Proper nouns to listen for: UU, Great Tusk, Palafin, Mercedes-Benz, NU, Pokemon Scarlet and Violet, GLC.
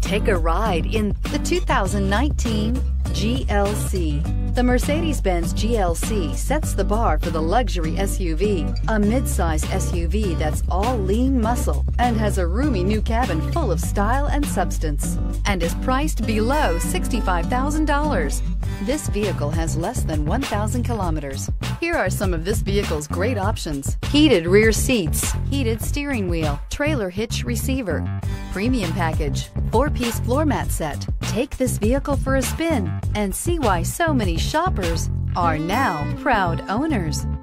Take a ride in the 2019 GLC. The Mercedes-Benz GLC sets the bar for the luxury SUV, a midsize SUV that's all lean muscle and has a roomy new cabin full of style and substance, and is priced below $65,000. This vehicle has less than 1,000 kilometers. Here are some of this vehicle's great options: heated rear seats, heated steering wheel, trailer hitch receiver, premium package, four-piece floor mat set. Take this vehicle for a spin and see why so many shoppers are now proud owners.